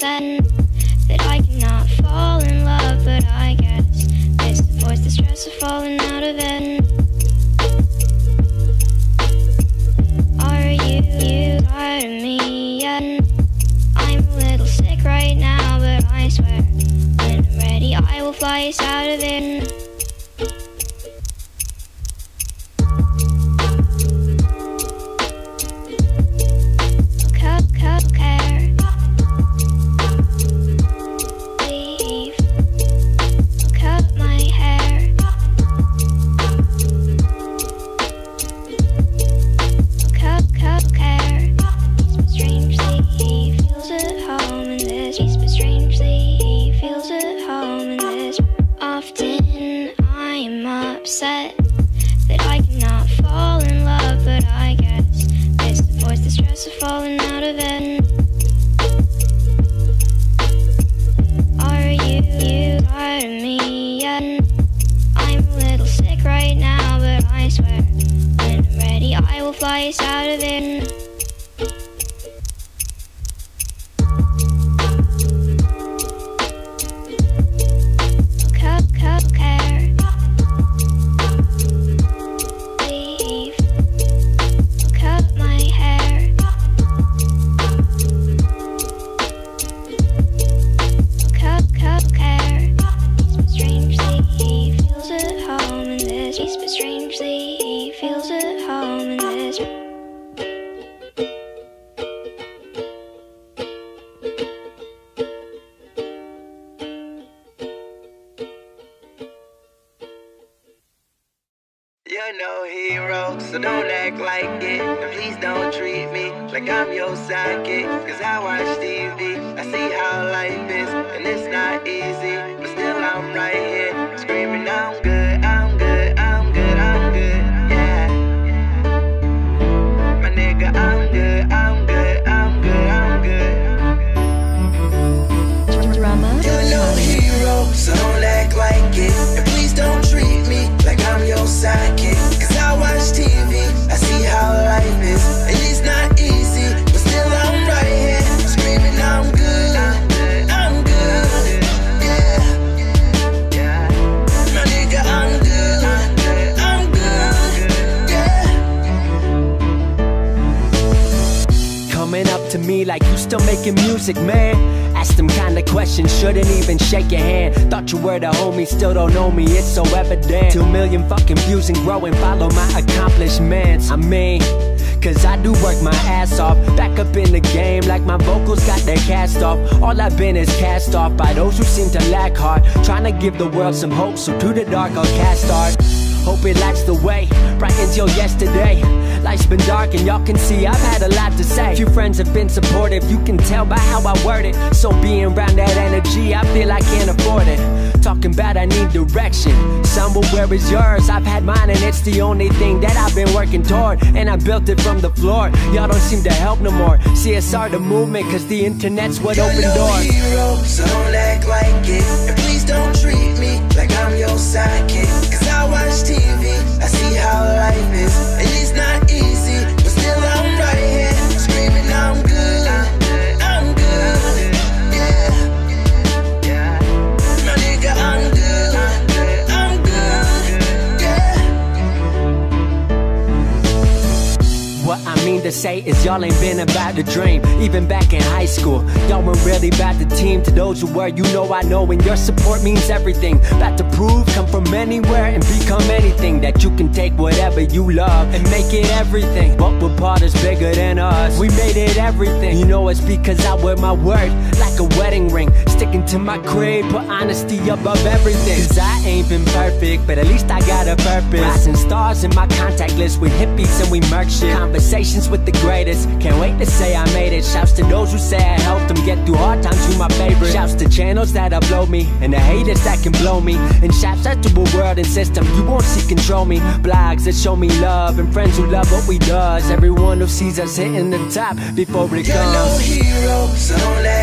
said that I cannot fall in love, but I guess this avoids the stress of falling out of it. Are you tired of me yet? I'm a little sick right now, but I swear when I'm ready I will fly us out of it. Still don't know me, it's so evident. 2 million fucking views and growing, follow my accomplishments. I mean, cause I do work my ass off, back up in the game like my vocals got their cast off. All I've been is cast off by those who seem to lack heart, trying to give the world some hope, so to the dark I'll cast art. Hope it lights the way, brightens your yesterday. Life's been dark and y'all can see I've had a lot to say. Few friends have been supportive, you can tell by how I word it. So being around that energy, I feel I can't afford it. Talking about I need direction, somewhere where is yours? I've had mine and it's the only thing that I've been working toward. And I built it from the floor, y'all don't seem to help no more. CSR the movement, cause the internet's what opened doors. You're no hero, so don't act like it. And please don't treat me like I'm your sidekick. Cause I watch TV, I see how life is. And it's not easy, but still I'm right here, screaming I'm good, I'm good, yeah. My nigga, I'm good, I'm good, yeah. What I mean to say is y'all ain't been about the dream. Even back in high school, y'all weren't really about the team. To those who were, you know I know, and your support means everything. About to prove, come from anywhere and become anything. That you can take whatever you love and make it everything. But we're part is bigger than us, we made it everything. You know it's because I wear my word like a wedding ring. Sticking to my creed, put honesty above everything. Cause I ain't been perfect, but at least I got a purpose. Rising stars in my contact list with hippies and we merch shit. Conversations with the greatest, can't wait to say I made it. Shouts to those who say I helped them get through hard times, you my favorite. Shouts to channels that upload me and the haters that can blow me. And shouts out to a world and system you won't see control me. Blogs that show me love and friends who love what we does. Everyone who sees us hitting the top before it comes. You're no hero, so don't let